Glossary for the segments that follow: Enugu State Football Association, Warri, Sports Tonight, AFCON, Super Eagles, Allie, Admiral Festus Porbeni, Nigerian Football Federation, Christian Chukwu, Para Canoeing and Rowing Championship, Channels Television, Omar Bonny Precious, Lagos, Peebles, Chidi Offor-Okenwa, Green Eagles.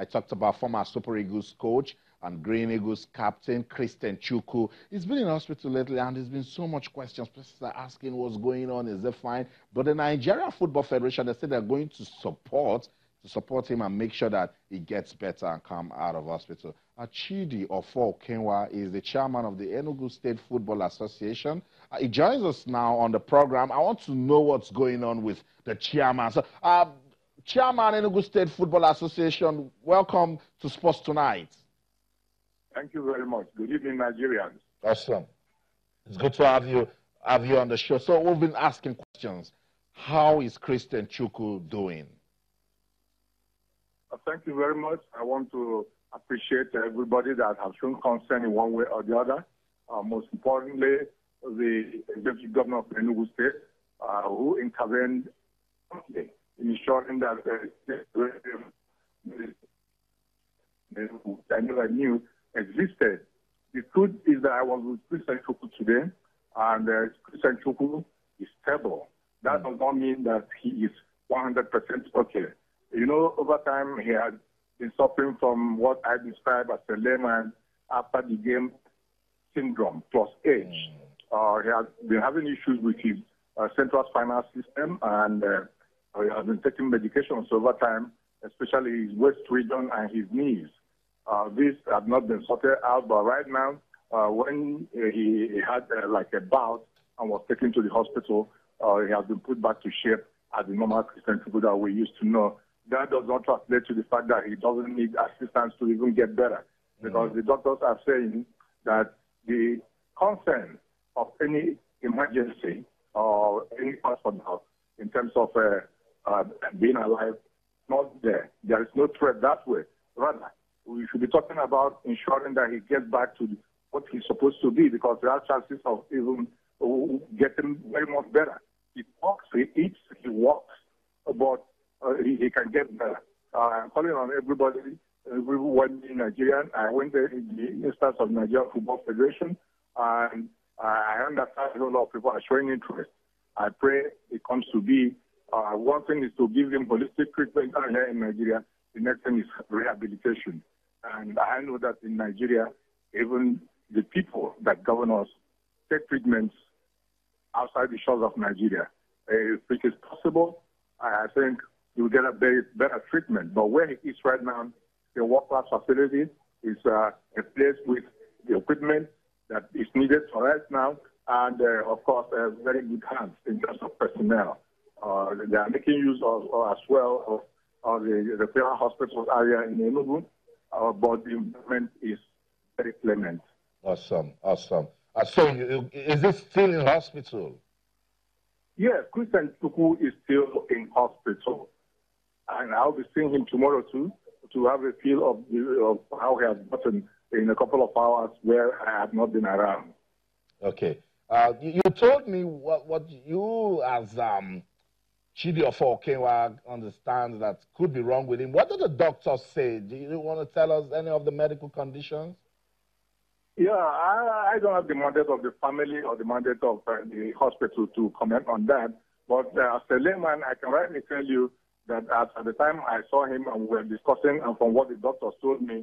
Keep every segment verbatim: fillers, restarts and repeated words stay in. I talked about former Super Eagles coach and Green Eagles captain Christian Chukwu. He's been in hospital lately, and there's been so much questions. Places are asking what's going on, is it fine? But the Nigerian Football Federation, they said they're going to support to support him and make sure that he gets better and come out of hospital. Chidi Offor-Okenwa is the chairman of the Enugu State Football Association. Uh, he joins us now on the program. I want to know what's going on with the chairman. So, uh, Chairman, Enugu State Football Association, welcome to Sports Tonight. Thank you very much. Good evening, Nigerians. Awesome. It's good to have you, have you on the show. So we've been asking questions. How is Christian Chukwu doing? Uh, thank you very much. I want to appreciate everybody that has shown concern in one way or the other. Uh, most importantly, the Executive Governor of Enugu State, uh, who intervened ensuring that uh, I never knew existed. The truth is that I was with Christian Chukwu today, and uh, Christian Chukwu is stable. That does not mean that he is one hundred percent okay. You know, over time, he had been suffering from what I describe as a layman after the game syndrome plus age. Uh, he has been having issues with his uh, central spinal system, and uh, he has been taking medications over time, especially his waist region and his knees. Uh, these have not been sorted out, but right now, uh, when he had uh, like a bout and was taken to the hospital, uh, he has been put back to shape as the normal Christian people that we used to know. That does not translate to the fact that he doesn't need assistance to even get better, because mm. the doctors are saying that the concern of any emergency or any hospital in terms of uh, uh, being alive, not there. There is no threat that way. Rather, we should be talking about ensuring that he gets back to what he's supposed to be, because there are chances of even getting very much better. He talks, he eats, he walks, but Uh, he, he can get better. Uh, I'm calling on everybody, everyone in Nigeria. I went there in the instance of Nigerian Football Federation, and I understand a whole lot of people are showing interest. I pray it comes to be. Uh, one thing is to give him holistic treatment here in Nigeria. The next thing is rehabilitation. And I know that in Nigeria, even the people that govern us take treatments outside the shores of Nigeria. Uh, if it is possible, I think he will get a better, better treatment. But where he is right now, the world-class facility is uh, a place with the equipment that is needed for right now, and, uh, of course, uh, very good hands in terms of personnel. Uh, they are making use of, or as well of, of the referral hospitals area in Enugu, uh, but the environment is very clement. Awesome, awesome. Uh, so, is this still in hospital? Yes, Christian Chukwu is still in hospital. And I'll be seeing him tomorrow, too, to have a feel of, of how he has gotten in a couple of hours where I have not been around. Okay. Uh, you, you told me what, what you, as um, Chidi Offor-Okenwa, understand that could be wrong with him. What did the doctors say? Do you want to tell us any of the medical conditions? Yeah, I, I don't have the mandate of the family or the mandate of uh, the hospital to comment on that. But uh, as a layman, I can rightly tell you that at the time I saw him and we were discussing, and from what the doctors told me,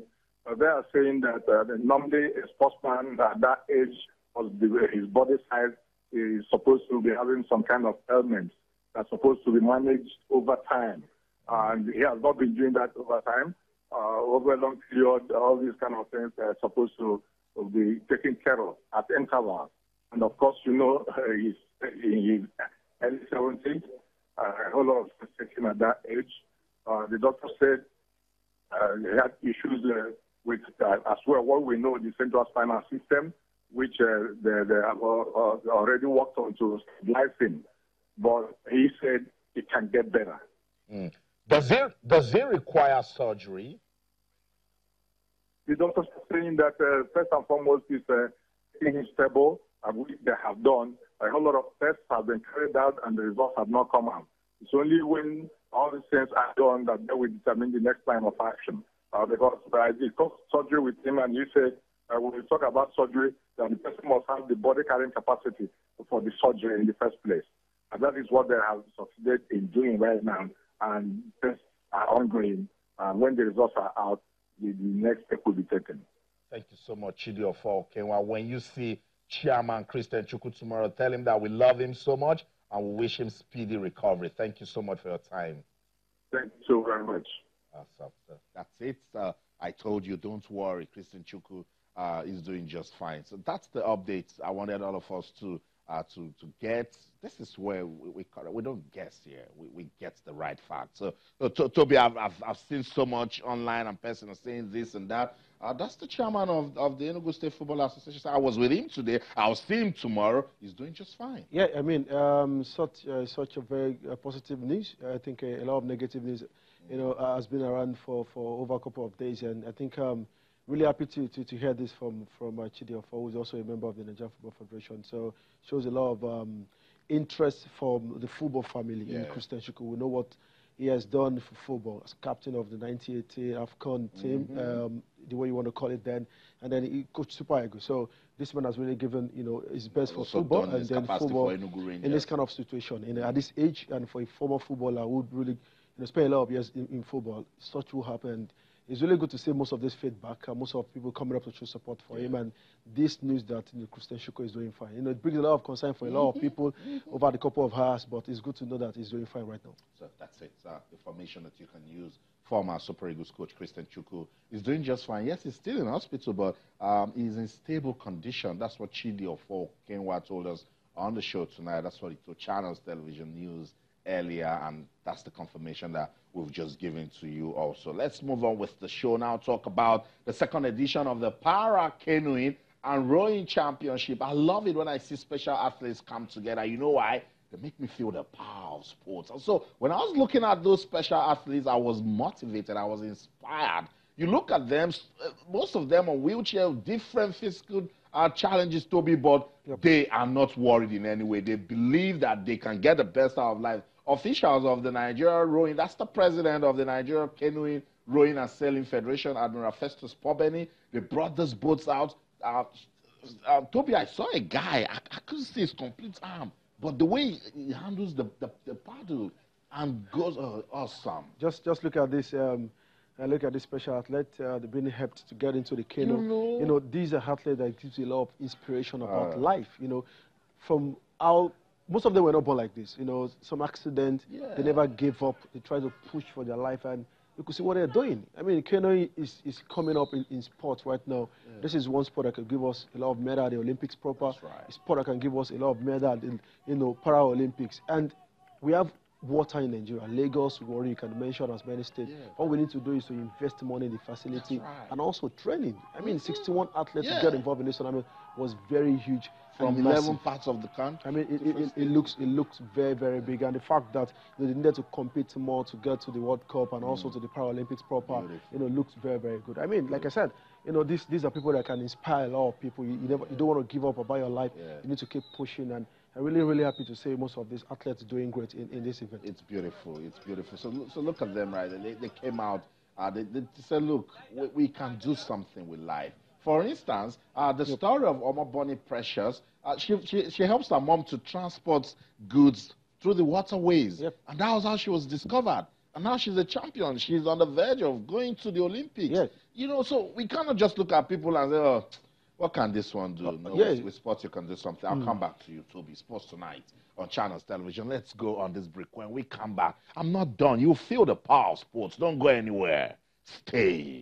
uh, they are saying that uh, normally a sportsman at that age, of the, his body size, is supposed to be having some kind of ailments that's supposed to be managed over time. And he has not been doing that over time. Uh, over a long period, all these kind of things are supposed to be taken care of at intervals. And, of course, you know, uh, he's in his early seventies. Uh, a whole lot of restriction at that age. Uh, the doctor said uh, he had issues uh, with, uh, as well, what we know, the central spinal system, which uh, they, they have uh, already worked on to stabilize him. But he said it can get better. Mm. Does it, does it require surgery? The doctor is saying that uh, first and foremost is uh, stable, and which they have done. A whole lot of tests have been carried out and the results have not come out. It's only when all these things are done that they will determine the next line of action. Uh, because I uh, discussed surgery with him, and he said, uh, when we talk about surgery, that the person must have the body carrying capacity for the surgery in the first place. And that is what they have succeeded in doing right now. And tests are ongoing And when the results are out, the, the next step will be taken. Thank you so much, Chidi Offor-Okenwa. When you see Chairman Christian Chukwu tomorrow, tell him that we love him so much and we wish him speedy recovery. Thank you so much for your time. Thank you so very much. Awesome. That's it. Uh, I told you, don't worry. Christian Chukwu uh, is doing just fine. So that's the update I wanted all of us to uh, to, to get. This is where we we, we don't guess here. We, we get the right facts. So, uh, Toby, I've, I've, I've seen so much online and personal saying this and that. Uh, that's the chairman of, of the Enugu State Football Association. I was with him today. I'll see him tomorrow. He's doing just fine. Yeah, I mean, um, such, uh, such a very uh, positive news. I think uh, a lot of negative news, you know, uh, has been around for, for over a couple of days. And I think um, really happy to, to, to hear this from, from uh, Chidi Offor, who's also a member of the Nigerian Football Federation. So shows a lot of um, interest from the football family yeah. in Christian Chukwu. We know what he has done for football as captain of the nineteen eighty AFCON team, mm-hmm. um, the way you want to call it then, and then he coached Super Eagles. So this man has really given, you know, his best for also football and then football in this kind of situation. You know, at this age, and for a former footballer who would really, you know, spend a lot of years in, in football, such will happen. It's really good to see most of this feedback, uh, most of people coming up to show support for yeah. him, and this news that you know, Christian Chukwu is doing fine. You know, it brings a lot of concern for a lot of people over the couple of hours, but it's good to know that he's doing fine right now. So that's it, uh, information that you can use. Former Super Eagles coach Christian Chukwu is doing just fine. Yes, he's still in hospital, but um, he's in stable condition. That's what Chidi Offor-Okenwa told us on the show tonight. That's what he told Channels Television News earlier, and that's the confirmation that we've just given to you also. Let's move on with the show now. Talk about the second edition of the Para Canoeing and Rowing Championship. I love it when I see special athletes come together. You know why? They make me feel the power of sports. And so when I was looking at those special athletes, I was motivated. I was inspired. You look at them, most of them are wheelchair, different physical uh, challenges, Toby, but yep. they are not worried in any way. They believe that they can get the best out of life. Officials of the Nigerian Rowing, that's the president of the Nigerian Canoeing, Rowing and Sailing Federation, Admiral Festus Porbeni, they brought those boats out. Uh, uh, Toby, I saw a guy, I, I couldn't see his complete arm, but the way he handles the, the, the paddle and goes, uh, awesome. Just just look at this, um, look at this special athlete, uh, they've been helped to get into the canoe. You know, you know these are athletes that gives you a lot of inspiration about uh, life, you know, from our... Most of them were not born like this, you know, some accident, yeah. they never gave up, they tried to push for their life, and you could see what they're doing. I mean, canoeing is, is coming up in, in sports right now. Yeah. This is one sport that can give us a lot of medal at the Olympics proper, right. a sport that can give us a lot of medal at the, you know, Paralympics. And we have water in Nigeria, Lagos, Warri, you can mention as many states. Yeah. All we need to do is to invest money in the facility right. and also training. I mean, sixty-one athletes yeah. who got involved in this tournament was very huge. From eleven parts of the country. I mean, it, it, it looks it looks very, very big. And the fact that you know, they needed to compete more to get to the World Cup and mm. also to the Paralympics proper, Beautiful. you know, looks very, very good. I mean, Beautiful. like I said, you know, these, these are people that can inspire a lot of people. You, you, never, you don't want to give up about your life. Yeah. You need to keep pushing. And I'm really, really happy to see most of these athletes doing great in, in this event. It's beautiful. It's beautiful. So, so look at them, right? They, they came out. Uh, they, they said, look, we, we can do something with life. For instance, uh, the story of Omar Bonny Precious, uh, she, she, she helps her mom to transport goods through the waterways. Yep. And that was how she was discovered. And now she's a champion. She's on the verge of going to the Olympics. Yes. You know, so we cannot just look at people and say, oh, what can this one do? No, yeah. with, with sports you can do something. I'll mm. come back to you, Toby. Sports Tonight on Channels Television. Let's go on this break. When we come back, I'm not done. You feel the power of sports. Don't go anywhere. Stay.